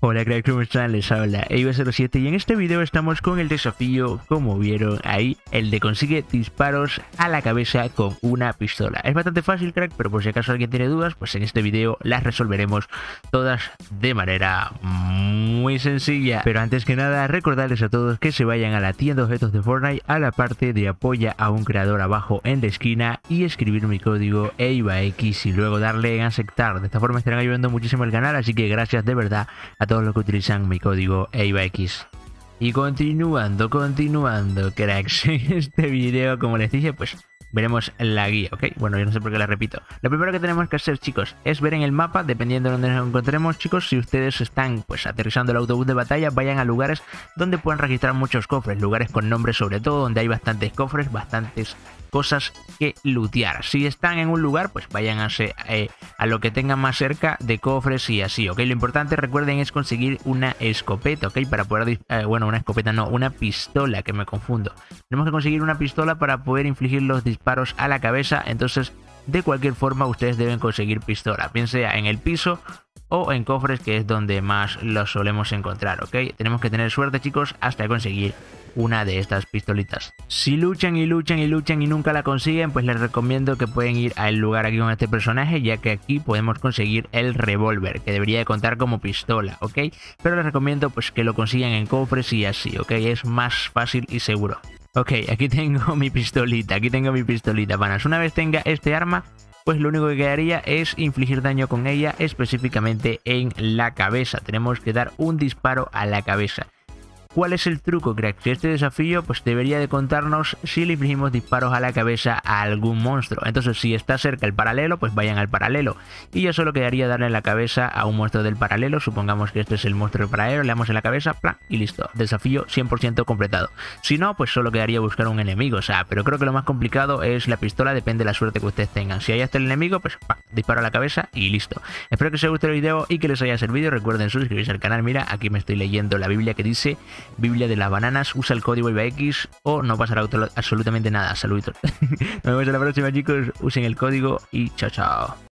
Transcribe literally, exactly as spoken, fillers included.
Hola crack, ¿cómo están? Les habla Eiva cero siete y en este video estamos con el desafío, como vieron ahí, el de consigue disparos a la cabeza con una pistola. Es bastante fácil crack, pero por si acaso alguien tiene dudas, pues en este video las resolveremos todas de manera muy sencilla. Pero antes que nada, recordarles a todos que se vayan a la tienda de objetos de Fortnite, a la parte de apoya a un creador abajo en la esquina y escribir mi código EivaX y luego darle en aceptar. De esta forma estarán ayudando muchísimo al canal, así que gracias de verdad a todos los que utilizan mi código EivaX. Y continuando, continuando, cracks, en este video, como les dije, pues veremos la guía, ¿ok? Bueno, yo no sé por qué la repito. Lo primero que tenemos que hacer, chicos, es ver en el mapa, dependiendo de donde nos encontremos, chicos. Si ustedes están, pues, aterrizando el autobús de batalla, vayan a lugares donde puedan registrar muchos cofres, lugares con nombres sobre todo, donde hay bastantes cofres, bastantes cosas que lootear. Si están en un lugar, pues vayan a, eh, a lo que tengan más cerca de cofres y así, ¿ok? Lo importante, recuerden, es conseguir una escopeta, ¿ok? Para poder, eh, bueno, una escopeta no, una pistola, que me confundo. Tenemos que conseguir una pistola para poder infligir los disparos a la cabeza, entonces de cualquier forma ustedes deben conseguir pistola, bien sea en el piso o en cofres, que es donde más los solemos encontrar, ¿ok? Tenemos que tener suerte, chicos, hasta conseguir una de estas pistolitas. Si luchan y luchan y luchan y nunca la consiguen, pues les recomiendo que pueden ir al lugar aquí con este personaje, ya que aquí podemos conseguir el revólver, que debería de contar como pistola, ¿ok? Pero les recomiendo pues que lo consigan en cofres y así, ¿ok? Es más fácil y seguro. Ok, aquí tengo mi pistolita, aquí tengo mi pistolita, panas. Una vez tenga este arma, pues lo único que quedaría es infligir daño con ella, específicamente en la cabeza. Tenemos que dar un disparo a la cabeza. ¿Cuál es el truco, crack? Este desafío pues debería de contarnos si le infligimos disparos a la cabeza a algún monstruo. Entonces, si está cerca el paralelo, pues vayan al paralelo. Y ya solo quedaría darle en la cabeza a un monstruo del paralelo. Supongamos que este es el monstruo del paralelo, le damos en la cabeza, plan, y listo. Desafío cien por ciento completado. Si no, pues solo quedaría buscar un enemigo. O sea, pero creo que lo más complicado es la pistola, depende de la suerte que ustedes tengan. Si hay hasta el enemigo, pues ¡pam!, disparo a la cabeza y listo. Espero que os haya gustado el video y que les haya servido. Recuerden suscribirse al canal. Mira, aquí me estoy leyendo la Biblia que dice... Biblia de las bananas, usa el código EivaX o no pasará absolutamente nada. Saluditos. Nos vemos en la próxima, chicos. Usen el código y chao, chao.